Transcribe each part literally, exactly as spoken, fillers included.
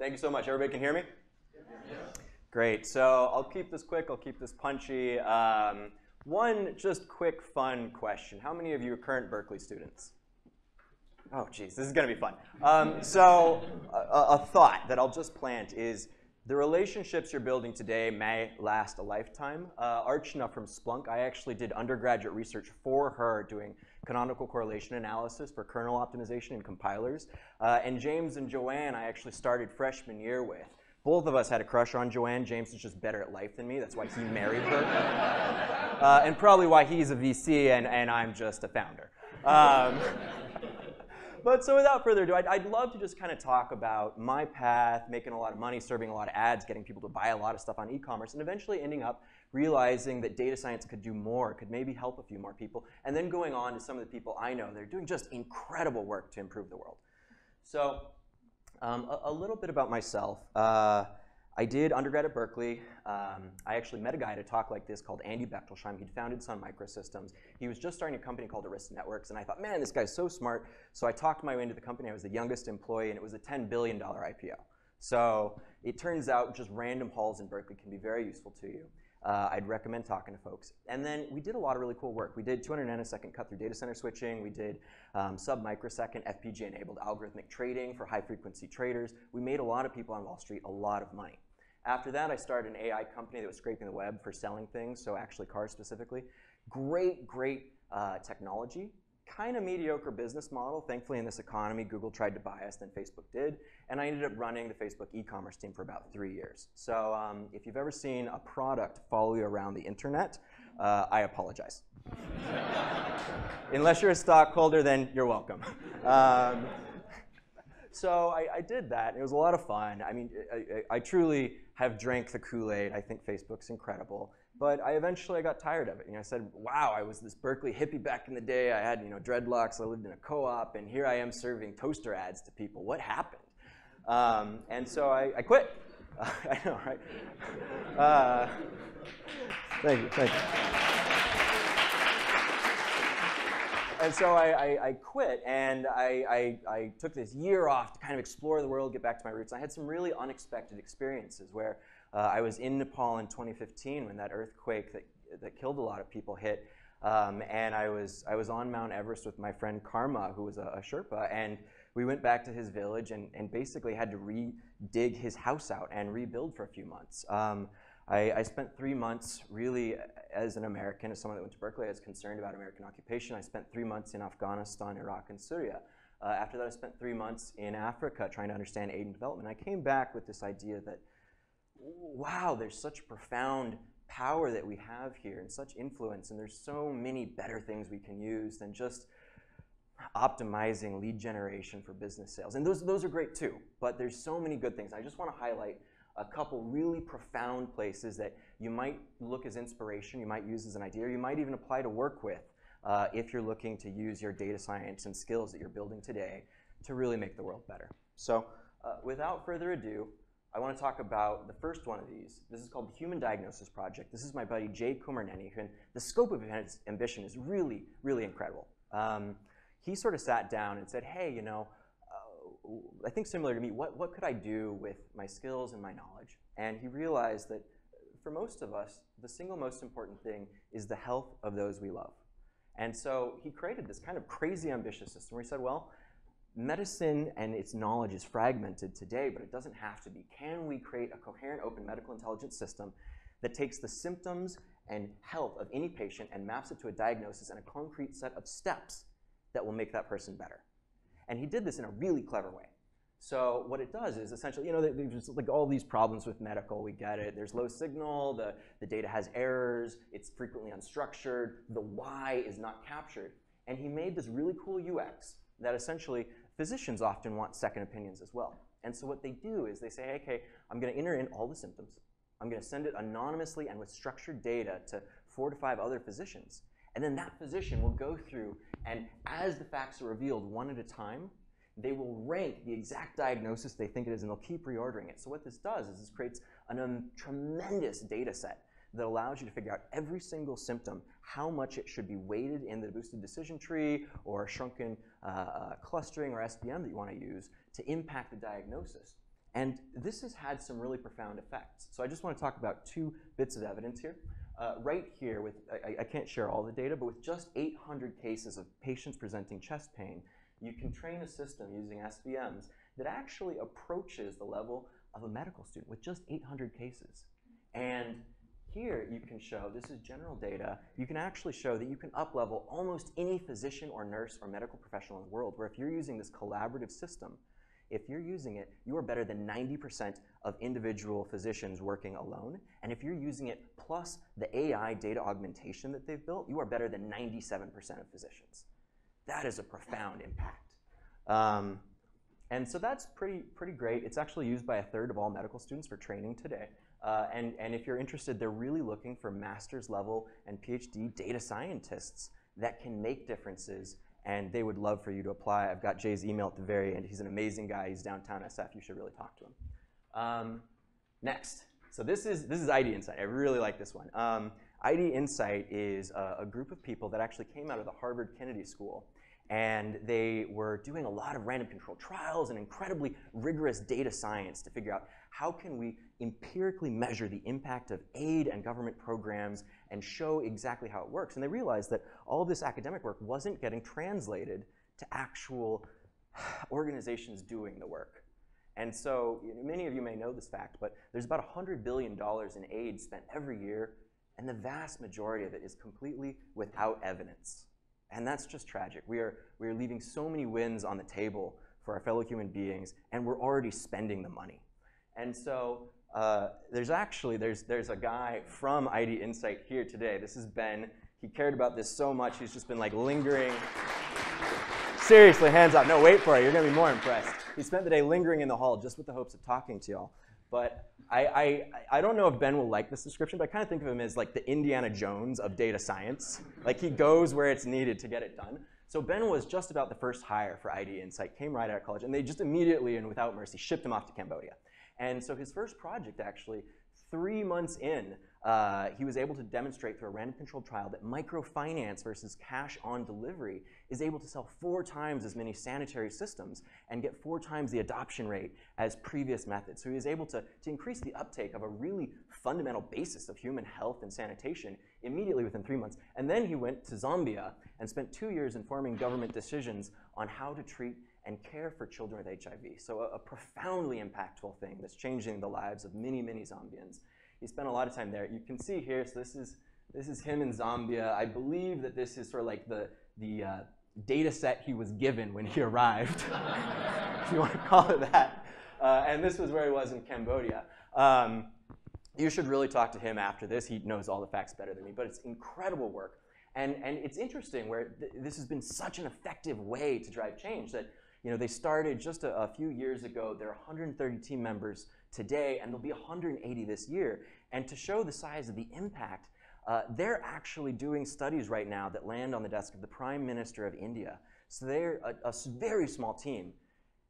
Thank you so much. Everybody can hear me? Yes. Great. So I'll keep this quick. I'll keep this punchy. Um, one just quick fun question. How many of you are current Berkeley students? Oh, geez. This is going to be fun. Um, so a, a thought that I'll just plant is, the relationships you're building today may last a lifetime. Uh, Archana from Splunk, I actually did undergraduate research for her doing canonical correlation analysis for kernel optimization and compilers. Uh, and James and Joanne, I actually started freshman year with. Both of us had a crush on Joanne. James is just better at life than me. That's why he married her. Uh, and probably why he's a V C and, and I'm just a founder. Um, But so without further ado, I'd, I'd love to just kind of talk about my path, making a lot of money, serving a lot of ads, getting people to buy a lot of stuff on e-commerce, and eventually ending up realizing that data science could do more, could maybe help a few more people, and then going on to some of the people I know that are doing just incredible work to improve the world. So um, a, a little bit about myself. Uh, I did undergrad at Berkeley. Um, I actually met a guy at a talk like this called Andy Bechtelsheim. He'd founded Sun Microsystems. He was just starting a company called Arista Networks, and I thought, man, this guy's so smart. So I talked my way into the company. I was the youngest employee, and it was a ten billion dollar I P O. So it turns out just random hauls in Berkeley can be very useful to you. Uh, I'd recommend talking to folks. And then we did a lot of really cool work. We did two hundred nanosecond cut-through data center switching. We did um, sub-microsecond F P G A-enabled algorithmic trading for high-frequency traders. We made a lot of people on Wall Street a lot of money. After that, I started an A I company that was scraping the web for selling things, so actually cars specifically. Great, great uh, technology. Kind of mediocre business model. Thankfully, in this economy, Google tried to buy us, then Facebook did. And I ended up running the Facebook e-commerce team for about three years. So um, if you've ever seen a product follow you around the internet, uh, I apologize. Unless you're a stockholder, then you're welcome. Um, so I, I did that. It was a lot of fun. I mean, I, I, I truly have drank the Kool-Aid. I think Facebook's incredible. But I eventually got tired of it. You know, I said, wow, I was this Berkeley hippie back in the day. I had you know, dreadlocks. I lived in a co-op. And here I am serving toaster ads to people. What happened? Um, and so I, I quit. Uh, I know, right? Uh, thank you. Thank you. And so I, I, I quit. And I, I, I took this year off to kind of explore the world, get back to my roots. And I had some really unexpected experiences where Uh, I was in Nepal in twenty fifteen when that earthquake that, that killed a lot of people hit. Um, and I was, I was on Mount Everest with my friend Karma, who was a, a Sherpa. And we went back to his village and, and basically had to re-dig his house out and rebuild for a few months. Um, I, I spent three months really as an American, as someone that went to Berkeley, I was concerned about American occupation. I spent three months in Afghanistan, Iraq, and Syria. Uh, after that, I spent three months in Africa trying to understand aid and development. I came back with this idea that wow, there's such profound power that we have here and such influence, and there's so many better things we can use than just optimizing lead generation for business sales. And those, those are great too, but there's so many good things. I just want to highlight a couple really profound places that you might look as inspiration, you might use as an idea, or you might even apply to work with uh, if you're looking to use your data science and skills that you're building today to really make the world better. So uh, without further ado, I want to talk about the first one of these. This is called the Human Diagnosis Project. This is my buddy Jay Kumarneni, and the scope of his ambition is really, really incredible. Um, he sort of sat down and said, hey, you know, uh, I think similar to me, what, what could I do with my skills and my knowledge? And he realized that for most of us, the single most important thing is the health of those we love. And so he created this kind of crazy ambitious system where he said, well, medicine and its knowledge is fragmented today, but it doesn't have to be. Can we create a coherent, open medical intelligence system that takes the symptoms and health of any patient and maps it to a diagnosis and a concrete set of steps that will make that person better? And he did this in a really clever way. So what it does is essentially, you know, there's just like all these problems with medical, we get it. There's low signal, the, the data has errors, it's frequently unstructured, the why is not captured. And he made this really cool U X that essentially physicians often want second opinions as well. And so what they do is they say, hey, okay, I'm going to enter in all the symptoms. I'm going to send it anonymously and with structured data to four to five other physicians. And then that physician will go through, and as the facts are revealed one at a time, they will rank the exact diagnosis they think it is, and they'll keep reordering it. So what this does is this creates a um, tremendous data set that allows you to figure out every single symptom, how much it should be weighted in the boosted decision tree or shrunken uh, uh, clustering or S V M that you want to use to impact the diagnosis. And this has had some really profound effects. So I just want to talk about two bits of evidence here. Uh, right here, with I, I can't share all the data, but with just eight hundred cases of patients presenting chest pain, you can train a system using S V Ms that actually approaches the level of a medical student with just eight hundred cases. And here you can show, this is general data, you can actually show that you can up-level almost any physician or nurse or medical professional in the world, where if you're using this collaborative system, if you're using it, you are better than ninety percent of individual physicians working alone. And if you're using it plus the A I data augmentation that they've built, you are better than ninety-seven percent of physicians. That is a profound impact. Um, and so that's pretty, pretty great. It's actually used by a third of all medical students for training today. Uh, and, and if you're interested, they're really looking for master's level and PhD data scientists that can make differences, and they would love for you to apply. I've got Jay's email at the very end. He's an amazing guy. He's downtown S F. You should really talk to him. Um, next. So this is, this is I D Insight. I really like this one. Um, I D Insight is a, a group of people that actually came out of the Harvard Kennedy School, and they were doing a lot of random controlled trials and incredibly rigorous data science to figure out how can we empirically measure the impact of aid and government programs and show exactly how it works. And they realized that all of this academic work wasn't getting translated to actual organizations doing the work. And so many of you may know this fact, but there's about one hundred billion dollars in aid spent every year, and the vast majority of it is completely without evidence. And that's just tragic. We are, we are leaving so many wins on the table for our fellow human beings, and we're already spending the money. And so uh, there's actually, there's, there's a guy from I D Insight here today. This is Ben. He cared about this so much, he's just been like lingering. Seriously, hands up. No, wait for it. You're going to be more impressed. He spent the day lingering in the hall just with the hopes of talking to y'all. But I, I, I don't know if Ben will like this description, but I kind of think of him as like the Indiana Jones of data science. Like he goes where it's needed to get it done. So Ben was just about the first hire for I D Insight, came right out of college, and they just immediately and without mercy shipped him off to Cambodia. And so his first project actually, three months in, uh, he was able to demonstrate through a random controlled trial that microfinance versus cash on delivery is able to sell four times as many sanitary systems and get four times the adoption rate as previous methods. So he was able to, to increase the uptake of a really fundamental basis of human health and sanitation immediately within three months. And then he went to Zambia and spent two years informing government decisions on how to treat and care for children with H I V. So a, a profoundly impactful thing that's changing the lives of many, many Zambians. He spent a lot of time there. You can see here, so this is, this is him in Zambia. I believe that this is sort of like the, the uh, data set he was given when he arrived, if you want to call it that. Uh, and this was where he was in Cambodia. Um, you should really talk to him after this. He knows all the facts better than me, but it's incredible work. And, and it's interesting where th this has been such an effective way to drive change that you know, they started just a, a few years ago. There are one hundred thirty team members today, and there'll be one hundred eighty this year. And to show the size of the impact, uh, they're actually doing studies right now that land on the desk of the Prime Minister of India. So they're a, a very small team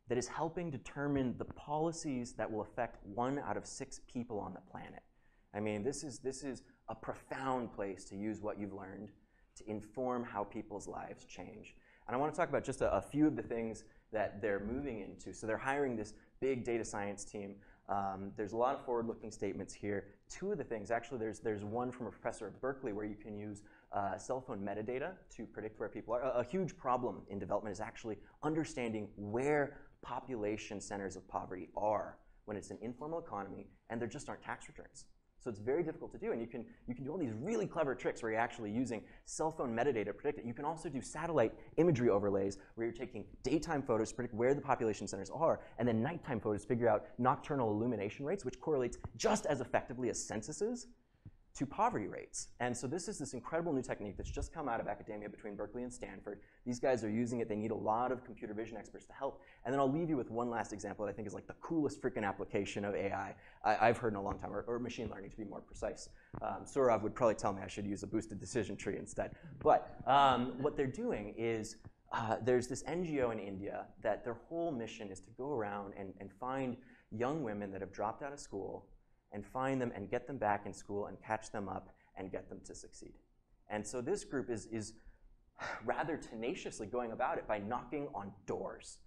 that is helping determine the policies that will affect one out of six people on the planet. I mean, this is, this is a profound place to use what you've learned to inform how people's lives change. And I want to talk about just a, a few of the things that they're moving into. So they're hiring this big data science team. Um, there's a lot of forward-looking statements here. Two of the things, actually, there's, there's one from a professor at Berkeley where you can use uh, cell phone metadata to predict where people are. A, a huge problem in development is actually understanding where population centers of poverty are when it's an informal economy and there just aren't tax returns. So it's very difficult to do, and you can, you can do all these really clever tricks where you're actually using cell phone metadata to predict it. You can also do satellite imagery overlays where you're taking daytime photos to predict where the population centers are, and then nighttime photos to figure out nocturnal illumination rates, which correlates just as effectively as censuses to poverty rates. And so this is this incredible new technique that's just come out of academia between Berkeley and Stanford. These guys are using it. They need a lot of computer vision experts to help. And then I'll leave you with one last example that I think is like the coolest freaking application of A I I, I've heard in a long time, or, or machine learning to be more precise. Um, Saurav would probably tell me I should use a boosted decision tree instead. But um, what they're doing is uh, there's this N G O in India that their whole mission is to go around and, and find young women that have dropped out of school and find them and get them back in school and catch them up and get them to succeed. And so this group is, is rather tenaciously going about it by knocking on doors.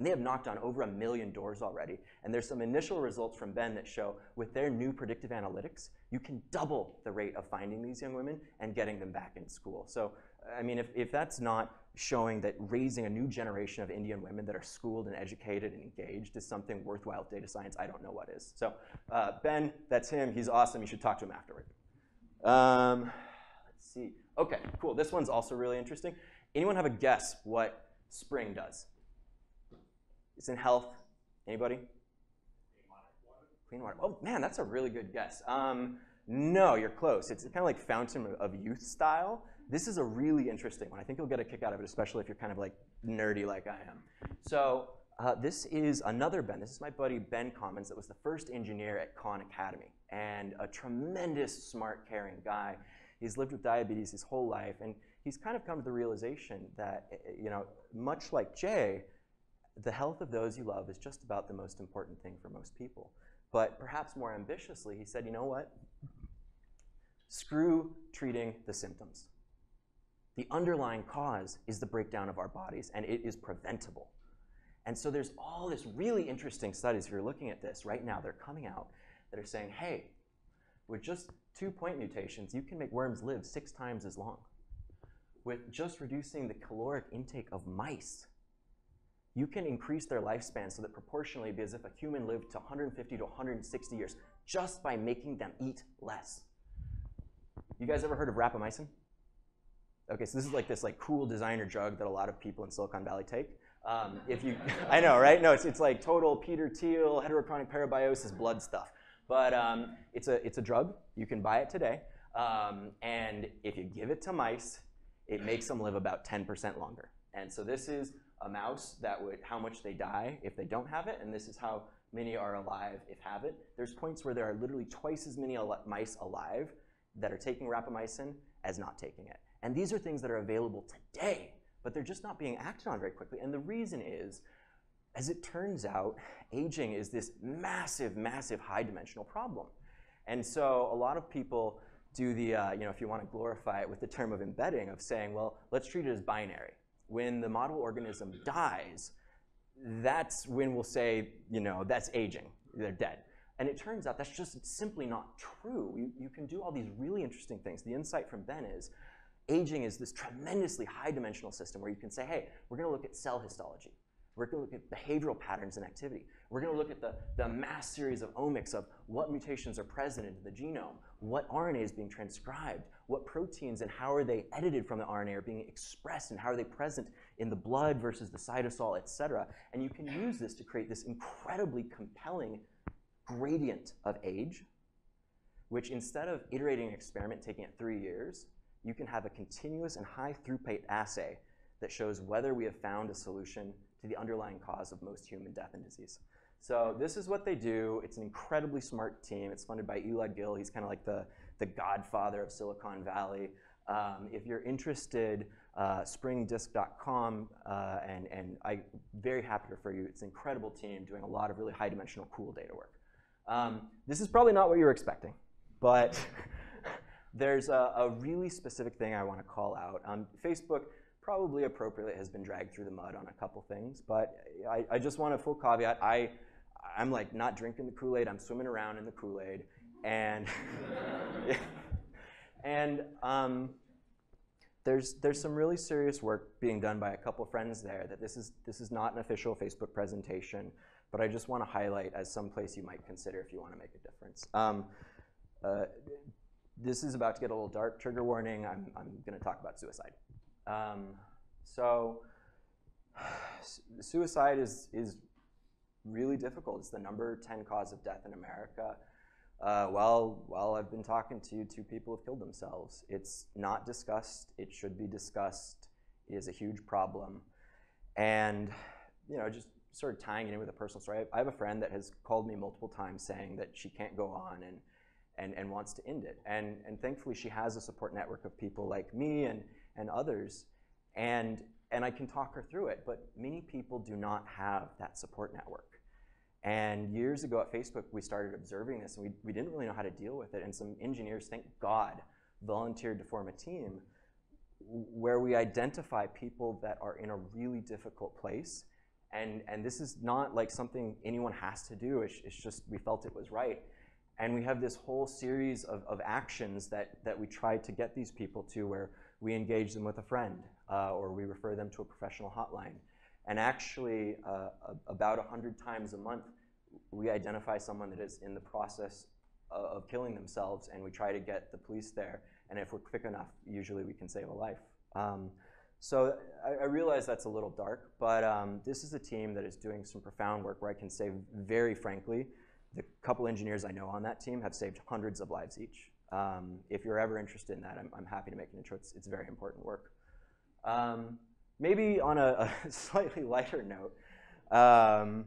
And they have knocked on over a million doors already. And there's some initial results from Ben that show with their new predictive analytics, you can double the rate of finding these young women and getting them back in school. So, I mean, if, if that's not showing that raising a new generation of Indian women that are schooled and educated and engaged is something worthwhile data science, I don't know what is. So uh, Ben, that's him. He's awesome. You should talk to him afterward. Um, let's see. OK, cool. This one's also really interesting. Anyone have a guess what spring does? It's in health. Anybody? Clean water. Clean water. Oh, man, that's a really good guess. Um, no, you're close. It's kind of like Fountain of Youth style. This is a really interesting one. I think you'll get a kick out of it, especially if you're kind of like nerdy like I am. So uh, this is another Ben. This is my buddy Ben Commons that was the first engineer at Khan Academy and a tremendous, smart, caring guy. He's lived with diabetes his whole life, and he's kind of come to the realization that, you know, much like Jay, the health of those you love is just about the most important thing for most people. But perhaps more ambitiously, he said, you know what? Screw treating the symptoms. The underlying cause is the breakdown of our bodies, and it is preventable. And so there's all this really interesting studies, if you're looking at this right now, they're coming out that are saying, hey, with just two point mutations, you can make worms live six times as long. With just reducing the caloric intake of mice, you can increase their lifespan so that proportionally, as if a human lived to one hundred fifty to one hundred sixty years just by making them eat less. You guys ever heard of rapamycin? Okay, so this is like this like cool designer drug that a lot of people in Silicon Valley take. Um, if you, I know, right? No, it's it's like total Peter Thiel, heterochronic parabiosis, blood stuff. But um, it's a it's a drug. You can buy it today, um, and if you give it to mice, it makes them live about ten percent longer. And so this is a mouse that would, how much they die if they don't have it, and this is how many are alive if have it. There's points where there are literally twice as many al mice alive that are taking rapamycin as not taking it. And these are things that are available today, but they're just not being acted on very quickly. And the reason is, as it turns out, aging is this massive, massive high-dimensional problem. And so a lot of people do the, uh, you know, if you want to glorify it with the term of embedding, of saying, well, let's treat it as binary. When the model organism dies, that's when we'll say, you know, that's aging, they're dead. And it turns out that's just simply not true. You, you can do all these really interesting things. The insight from Ben is aging is this tremendously high dimensional system where you can say, hey, we're gonna look at cell histology. We're gonna look at behavioral patterns and activity. We're gonna look at the, the mass series of omics of what mutations are present in the genome, what R N A is being transcribed, what proteins and how are they edited from the R N A are being expressed, and how are they present in the blood versus the cytosol, et cetera. And you can use this to create this incredibly compelling gradient of age, which instead of iterating an experiment taking it three years, you can have a continuous and high throughput assay that shows whether we have found a solution to the underlying cause of most human death and disease. So this is what they do. It's an incredibly smart team. It's funded by Elad Gill. He's kind of like the, the godfather of Silicon Valley. Um, if you're interested, uh, spring disk dot com, uh, and, and I'm very happy to refer you. It's an incredible team doing a lot of really high dimensional cool data work. Um, this is probably not what you were expecting, but there's a, a really specific thing I want to call out. Um, Facebook probably appropriately has been dragged through the mud on a couple things, but I, I just want a full caveat. I, I'm like not drinking the Kool-Aid, I'm swimming around in the Kool-Aid. And, and um, there's, there's some really serious work being done by a couple friends there that this is, this is not an official Facebook presentation, but I just want to highlight as some place you might consider if you want to make a difference. Um, uh, this is about to get a little dark, trigger warning. I'm, I'm going to talk about suicide. Um, so suicide is, is really difficult. It's the number ten cause of death in America. Uh, while, while I've been talking to you, two people have killed themselves. It's not discussed. It should be discussed. It is a huge problem. And, you know, just sort of tying it in with a personal story, I have a friend that has called me multiple times saying that she can't go on and, and, and wants to end it. And, and thankfully, she has a support network of people like me and, and others. And, and I can talk her through it. But many people do not have that support network. And years ago at Facebook, we started observing this, and we, we didn't really know how to deal with it. And some engineers, thank God, volunteered to form a team where we identify people that are in a really difficult place And, and this is not like something anyone has to do. It's, it's just we felt it was right. And we have this whole series of, of actions that, that we try to get these people to, where we engage them with a friend, uh, or we refer them to a professional hotline. And actually, uh, about one hundred times a month, we identify someone that is in the process of killing themselves, and we try to get the police there. And if we're quick enough, usually we can save a life. Um, so I, I realize that's a little dark, but um, this is a team that is doing some profound work where I can say very frankly, the couple engineers I know on that team have saved hundreds of lives each. Um, if you're ever interested in that, I'm, I'm happy to make an intro. It's, it's very important work. Um, maybe on a, a slightly lighter note, um,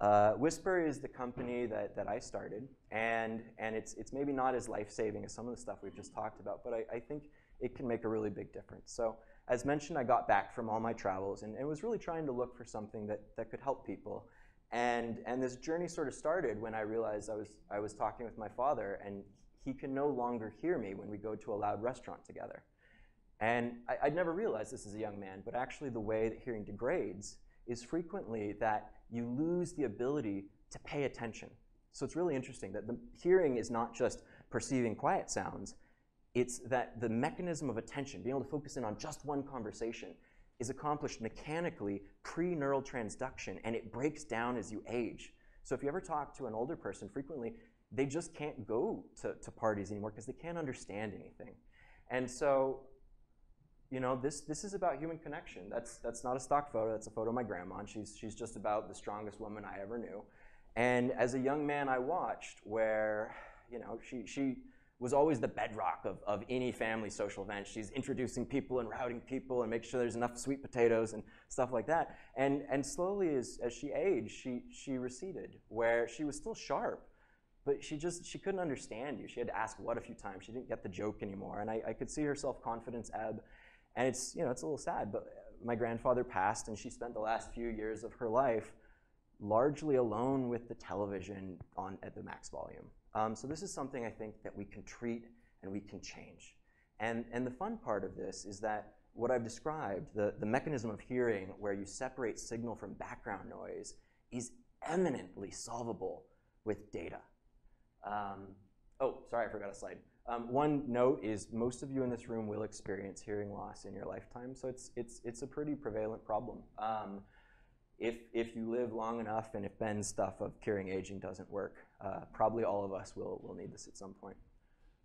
Uh, Whisper is the company that, that I started, and, and it's, it's maybe not as life-saving as some of the stuff we've just talked about, but I, I think it can make a really big difference. So as mentioned, I got back from all my travels and, and was really trying to look for something that, that could help people. And, and this journey sort of started when I realized I was, I was talking with my father, and he can no longer hear me when we go to a loud restaurant together. And I, I'd never realized this as a young man, but actually the way that hearing degrades is frequently that you lose the ability to pay attention. So it's really interesting that the hearing is not just perceiving quiet sounds, it's that the mechanism of attention, being able to focus in on just one conversation, is accomplished mechanically pre-neural transduction, and it breaks down as you age. So if you ever talk to an older person, frequently they just can't go to, to parties anymore because they can't understand anything. And so, you know, this, this is about human connection. That's, that's not a stock photo. That's a photo of my grandma. And she's, she's just about the strongest woman I ever knew. And as a young man, I watched where, you know, she, she was always the bedrock of, of any family social event. She's introducing people and routing people and making sure there's enough sweet potatoes and stuff like that. And, and slowly, as, as she aged, she, she receded, where she was still sharp, but she just, she couldn't understand you. She had to ask what a few times. She didn't get the joke anymore. And I, I could see her self-confidence ebb. And it's, you know, it's a little sad, but my grandfather passed, and she spent the last few years of her life largely alone with the television on at the max volume. Um, so this is something I think that we can treat and we can change. And, and the fun part of this is that what I've described, the, the mechanism of hearing where you separate signal from background noise, is eminently solvable with data. Um, oh, sorry, I forgot a slide. Um, one note is most of you in this room will experience hearing loss in your lifetime, so it's, it's, it's a pretty prevalent problem. Um, if, if you live long enough, and if Ben's stuff of curing aging doesn't work, uh, probably all of us will, will need this at some point.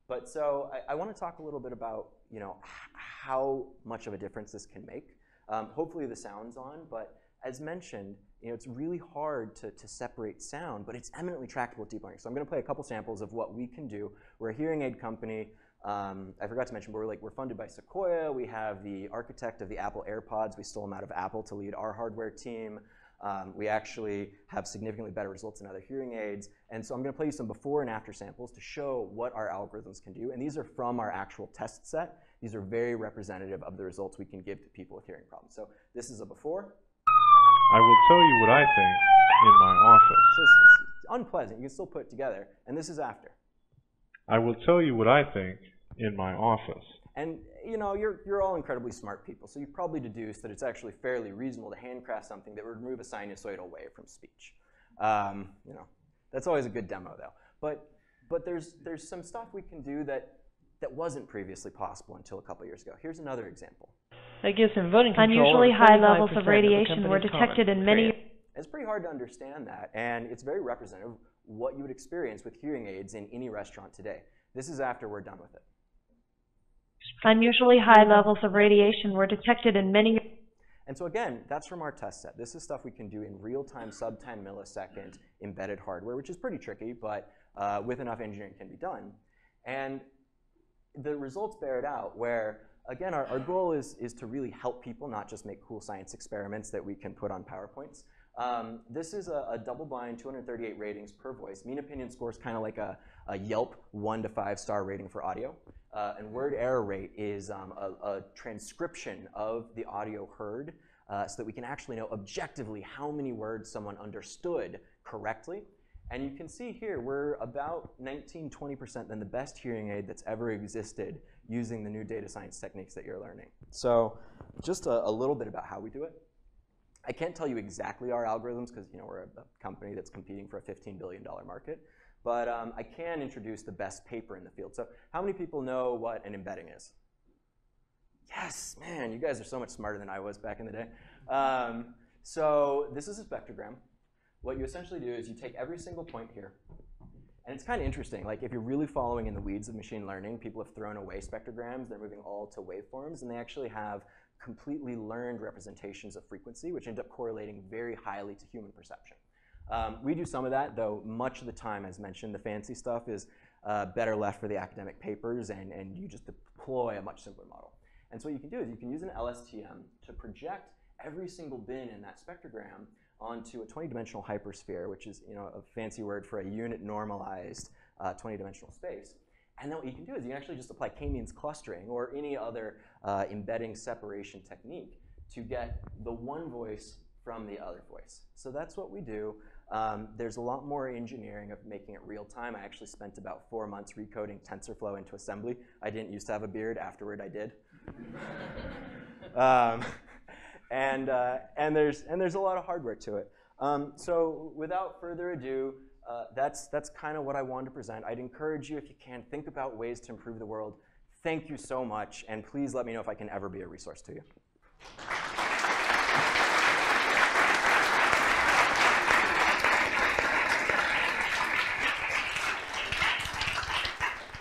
But so I, I want to talk a little bit about, you know, how much of a difference this can make. Um, hopefully the sound's on, but as mentioned, you know, it's really hard to, to separate sound, but it's eminently tractable with deep learning. So I'm going to play a couple samples of what we can do. We're a hearing aid company. Um, I forgot to mention, but we're, like, we're funded by Sequoia. We have the architect of the Apple AirPods. We stole him out of Apple to lead our hardware team. Um, we actually have significantly better results in other hearing aids. And so I'm going to play you some before and after samples to show what our algorithms can do. And these are from our actual test set. These are very representative of the results we can give to people with hearing problems. So this is a before. I will tell you what I think in my office. So it's, it's unpleasant. You can still put it together. And this is after. I will tell you what I think in my office. And, you know, you're, you're all incredibly smart people, so you probably deduce that it's actually fairly reasonable to handcraft something that would remove a sinusoidal wave from speech. Um, you know, that's always a good demo, though. But, but there's, there's some stuff we can do that, that wasn't previously possible until a couple years ago. Here's another example. That gives him voting control. Unusually high levels of radiation were detected in many. It's pretty hard to understand that, and it's very representative of what you would experience with hearing aids in any restaurant today. This is after we're done with it. Unusually high levels of radiation were detected in many. And so again, that's from our test set. This is stuff we can do in real-time, sub ten millisecond embedded hardware, which is pretty tricky, but uh, with enough engineering can be done. And the results bear it out, where again, our, our goal is, is to really help people, not just make cool science experiments that we can put on PowerPoints. Um, this is a, a double-blind, two hundred thirty-eight ratings per voice. Mean opinion score is kind of like a, a Yelp one to five star rating for audio. Uh, and word error rate is um, a, a transcription of the audio heard uh, so that we can actually know objectively how many words someone understood correctly. And you can see here, we're about nineteen, twenty percent than the best hearing aid that's ever existed using the new data science techniques that you're learning. So just a, a little bit about how we do it. I can't tell you exactly our algorithms because you know we're a company that's competing for a fifteen billion dollar market, but um, I can introduce the best paper in the field. So how many people know what an embedding is? Yes, man, you guys are so much smarter than I was back in the day. Um, so this is a spectrogram. What you essentially do is you take every single point here. And it's kind of interesting. Like if you're really following in the weeds of machine learning, people have thrown away spectrograms. They're moving all to waveforms. And they actually have completely learned representations of frequency, which end up correlating very highly to human perception. Um, we do some of that, though much of the time, as mentioned, the fancy stuff is uh, better left for the academic papers. And, and you just deploy a much simpler model. And so what you can do is you can use an L S T M to project every single bin in that spectrogram onto a twenty-dimensional hypersphere, which is you know, a fancy word for a unit-normalized twenty-dimensional uh, space. And then what you can do is you can actually just apply k-means clustering or any other uh, embedding separation technique to get the one voice from the other voice. So that's what we do. Um, there's a lot more engineering of making it real time. I actually spent about four months recoding TensorFlow into assembly. I didn't used to have a beard. Afterward, I did. um, and uh, and there's and there's a lot of hardware to it. Um, so without further ado, uh, that's that's kind of what I wanted to present. I'd encourage you, if you can, think about ways to improve the world. Thank you so much, and please let me know if I can ever be a resource to you.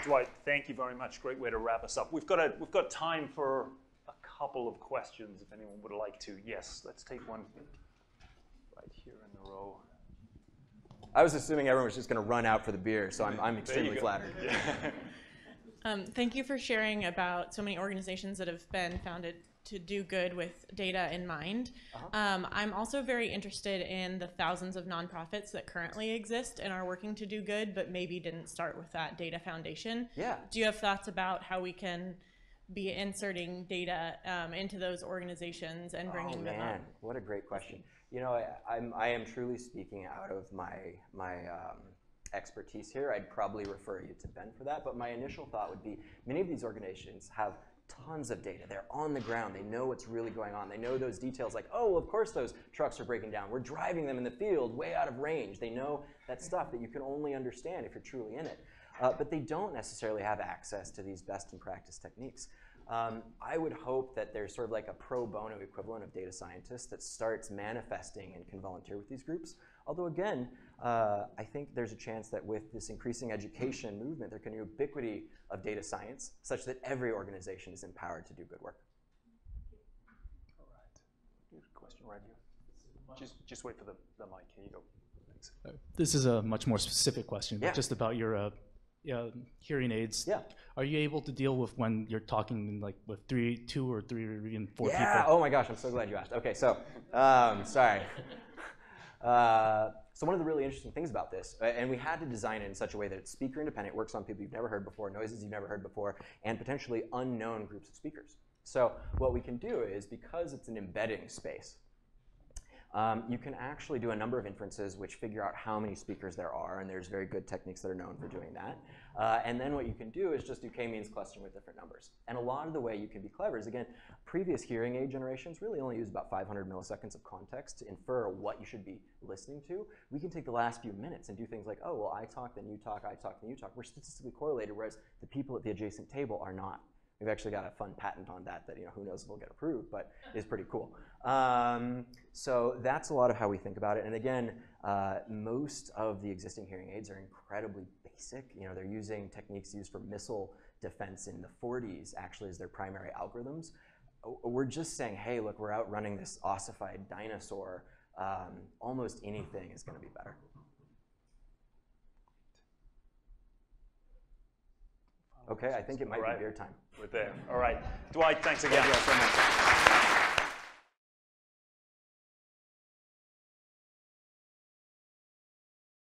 Dwight, thank you very much. Great way to wrap us up. We've got a we've got time for couple of questions, if anyone would like to. Yes, let's take one right here in the row. I was assuming everyone was just going to run out for the beer, so I'm, I'm extremely flattered. Yeah. um, thank you for sharing about so many organizations that have been founded to do good with data in mind. Uh-huh. um, I'm also very interested in the thousands of nonprofits that currently exist and are working to do good, but maybe didn't start with that data foundation. Yeah. Do you have thoughts about how we can be inserting data um, into those organizations and bringing oh, them man. up? What a great question. You know, I, I'm, I am truly speaking out of my, my um, expertise here. I'd probably refer you to Ben for that. But my initial thought would be many of these organizations have tons of data. They're on the ground. They know what's really going on. They know those details like, oh, well, of course those trucks are breaking down. We're driving them in the field way out of range. They know that stuff that you can only understand if you're truly in it. Uh, but they don't necessarily have access to these best in practice techniques. Um, I would hope that there's sort of like a pro bono equivalent of data scientists that starts manifesting and can volunteer with these groups. Although again, uh, I think there's a chance that with this increasing education movement, there can be ubiquity of data science such that every organization is empowered to do good work. All right. Here's a question right here. Just, just wait for the, the mic. Here you go. Thanks. This is a much more specific question, yeah. but just about your uh, Yeah, hearing aids. Yeah. Are you able to deal with when you're talking like with three, two, or three, or even four yeah. people? Yeah. Oh my gosh, I'm so glad you asked. Okay, so um, sorry. Uh, so one of the really interesting things about this, and we had to design it in such a way that it's speaker independent, works on people you've never heard before, noises you've never heard before, and potentially unknown groups of speakers. So what we can do is because it's an embedding space. Um, you can actually do a number of inferences which figure out how many speakers there are, and there's very good techniques that are known for doing that. Uh, and then what you can do is just do k-means clustering with different numbers. And a lot of the way you can be clever is, again, previous hearing aid generations really only use about five hundred milliseconds of context to infer what you should be listening to. We can take the last few minutes and do things like, oh, well, I talk, then you talk, I talk, then you talk. We're statistically correlated, whereas the people at the adjacent table are not. We've actually got a fun patent on that that you know who knows if it'll get approved, but is pretty cool. Um, so that's a lot of how we think about it. And again, uh, most of the existing hearing aids are incredibly basic. You know, they're using techniques used for missile defense in the forties actually as their primary algorithms. We're just saying, hey, look, we're outrunning this ossified dinosaur. Um, almost anything is going to be better. Okay, I think it might right. be beer time. We're there. All right. Dwight, thanks again. Thank you all so much.